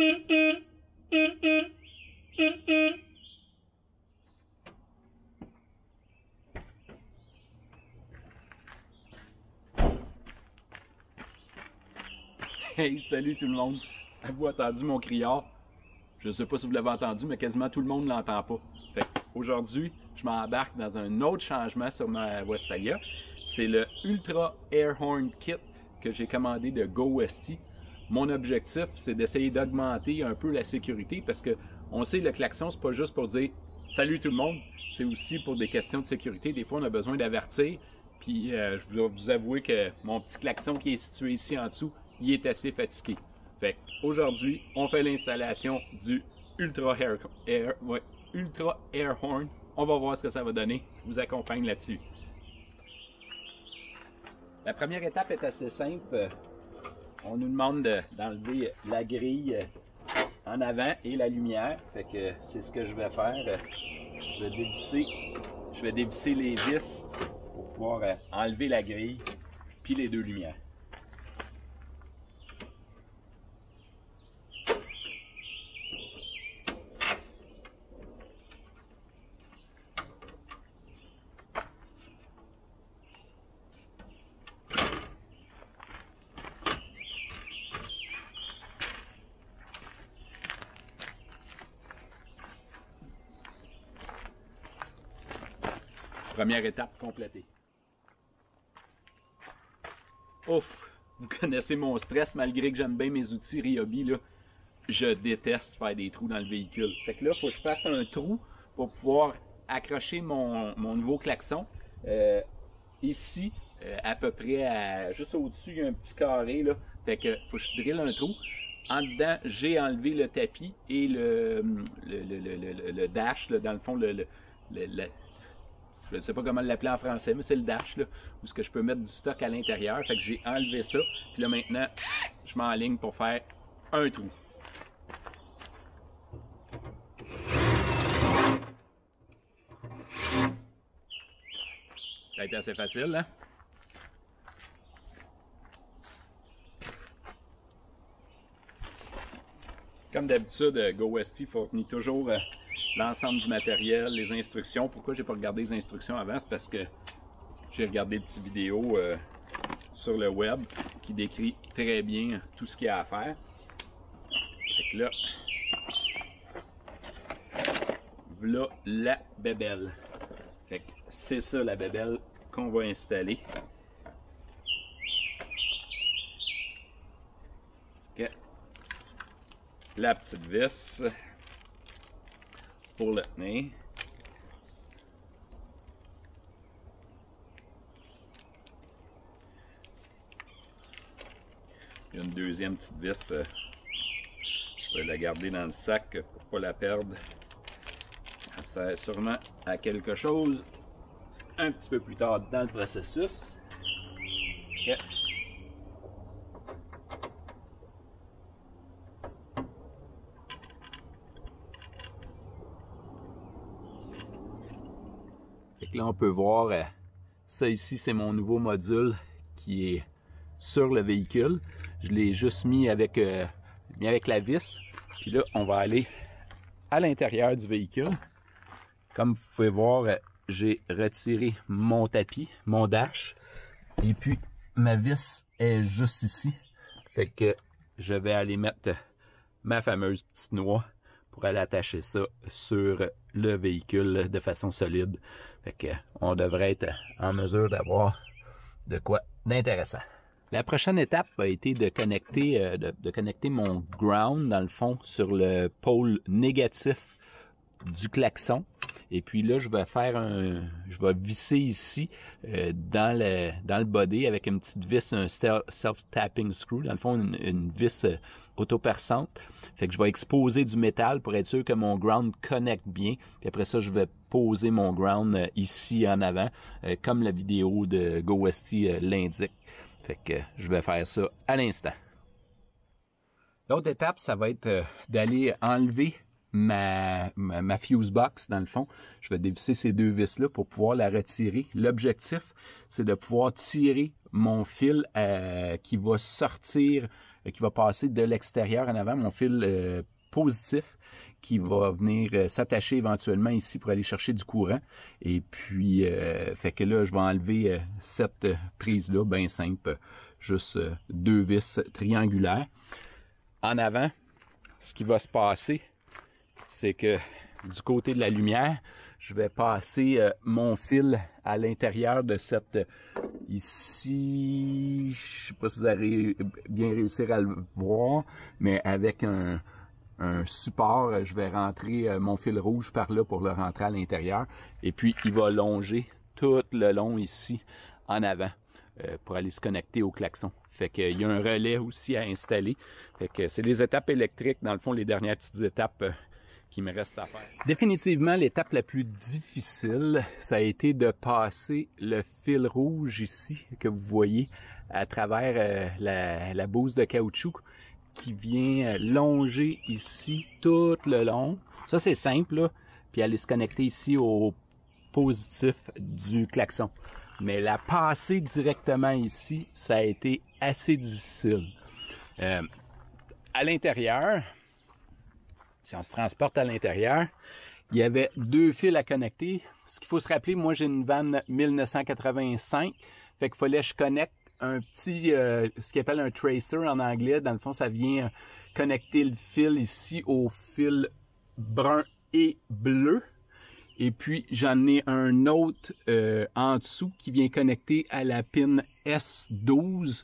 Hey, salut tout le monde! Avez-vous entendu mon criard? Je ne sais pas si vous l'avez entendu, mais quasiment tout le monde ne l'entend pas. Fait qu'aujourd'hui, je m'embarque dans un autre changement sur ma Westfalia. C'est le Ultra Airhorn Kit que j'ai commandé de GoWesty. Mon objectif, c'est d'essayer d'augmenter un peu la sécurité parce que on sait le klaxon, c'est pas juste pour dire salut tout le monde, c'est aussi pour des questions de sécurité. Des fois, on a besoin d'avertir. Puis je dois vous avouer que mon petit klaxon qui est situé ici en dessous, il est assez fatigué. Fait aujourd'hui, on fait l'installation du Ultra Airhorn. On va voir ce que ça va donner. Je vous accompagne là-dessus. La première étape est assez simple. On nous demande d'enlever la grille en avant et la lumière. Fait que c'est ce que je vais faire. Je vais dévisser les vis pour pouvoir enlever la grille puis les deux lumières. Première étape complétée. Ouf! Vous connaissez mon stress, malgré que j'aime bien mes outils Ryobi, là, je déteste faire des trous dans le véhicule. Fait que là, il faut que je fasse un trou pour pouvoir accrocher mon nouveau klaxon. Ici, à peu près, juste au-dessus, il y a un petit carré, là. Fait que faut que je drille un trou. En dedans, j'ai enlevé le tapis et le dash, là, dans le fond, je ne sais pas comment l'appeler en français, mais c'est le dash, là, où ce que je peux mettre du stock à l'intérieur. Fait que j'ai enlevé ça. Puis là, maintenant, je m'enligne pour faire un trou. Ça a été assez facile, hein? Comme d'habitude, GoWesty fournit toujours l'ensemble du matériel, les instructions. Pourquoi j'ai pas regardé les instructions avant? C'est parce que j'ai regardé des petites vidéos sur le web qui décrit très bien tout ce qu'il y a à faire. Fait que là, voilà la bébelle. Fait que c'est ça la bébelle qu'on va installer. Okay. La petite vis pour le tenir. Il y a une deuxième petite vis, je vais la garder dans le sac pour ne pas la perdre. Elle sert sûrement à quelque chose un petit peu plus tard dans le processus. Okay. Là, on peut voir, ça ici, c'est mon nouveau module qui est sur le véhicule. Je l'ai juste mis avec la vis. Puis là, on va aller à l'intérieur du véhicule. Comme vous pouvez voir, j'ai retiré mon tapis, mon dash. Et puis, ma vis est juste ici. Fait que je vais aller mettre ma fameuse petite noix pour aller attacher ça sur le véhicule de façon solide. Fait que on devrait être en mesure d'avoir de quoi d'intéressant. La prochaine étape a été de connecter mon ground, dans le fond, sur le pôle négatif du klaxon. Et puis là, je vais visser ici dans le body avec une petite vis, un self-tapping screw, dans le fond une vis autoperçante. Fait que je vais exposer du métal pour être sûr que mon ground connecte bien. Puis après ça, je vais poser mon ground ici en avant, comme la vidéo de GoWesty l'indique. Fait que je vais faire ça à l'instant. L'autre étape, ça va être d'aller enlever ma fuse box, dans le fond. Je vais dévisser ces deux vis-là pour pouvoir la retirer. L'objectif, c'est de pouvoir tirer mon fil qui va sortir qui va passer de l'extérieur en avant, mon fil positif qui va venir s'attacher éventuellement ici pour aller chercher du courant. Et puis, fait que là, je vais enlever cette prise-là, bien simple, juste deux vis triangulaires. En avant, ce qui va se passer, c'est que du côté de la lumière, je vais passer mon fil à l'intérieur de cette... Ici, je sais pas si vous allez bien réussir à le voir, mais avec un support, je vais rentrer mon fil rouge par là pour le rentrer à l'intérieur. Et puis, il va longer tout le long ici, en avant, pour aller se connecter au klaxon. Fait qu'il y a un relais aussi à installer. Fait que c'est les étapes électriques, dans le fond, les dernières petites étapes qui me reste à faire. Définitivement, l'étape la plus difficile, ça a été de passer le fil rouge ici, que vous voyez, à travers la bouse de caoutchouc qui vient longer ici tout le long. Ça, c'est simple, là. Puis aller se connecter ici au positif du klaxon. Mais la passer directement ici, ça a été assez difficile. À l'intérieur... Si on se transporte à l'intérieur, il y avait deux fils à connecter. Ce qu'il faut se rappeler, moi j'ai une vanne 1985, fait qu'il fallait que je connecte un petit, ce qu'on appelle un tracer en anglais. Dans le fond, ça vient connecter le fil ici au fil brun et bleu. Et puis j'en ai un autre en dessous qui vient connecter à la pin S12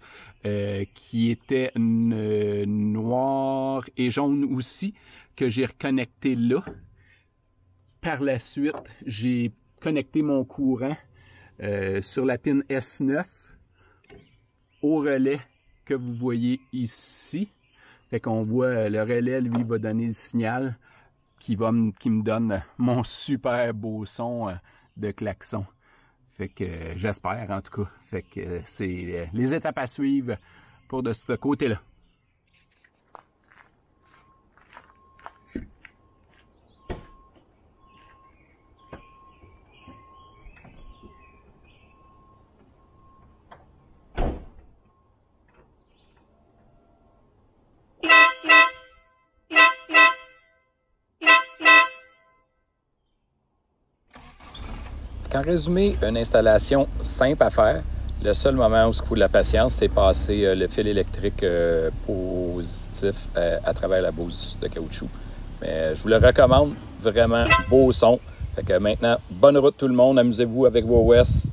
qui était noire et jaune aussi, que j'ai reconnecté là. Par la suite, j'ai connecté mon courant sur la pin S9 au relais que vous voyez ici. Fait qu'on voit le relais, lui, va donner le signal qui me donne mon super beau son de klaxon. Fait que j'espère, en tout cas. Fait que c'est les étapes à suivre pour de ce côté-là. En résumé, une installation simple à faire. Le seul moment où il faut de la patience, c'est passer le fil électrique positif à travers la bouse de caoutchouc. Mais je vous le recommande, vraiment beau son. Fait que maintenant, bonne route tout le monde, amusez-vous avec vos GoWesty.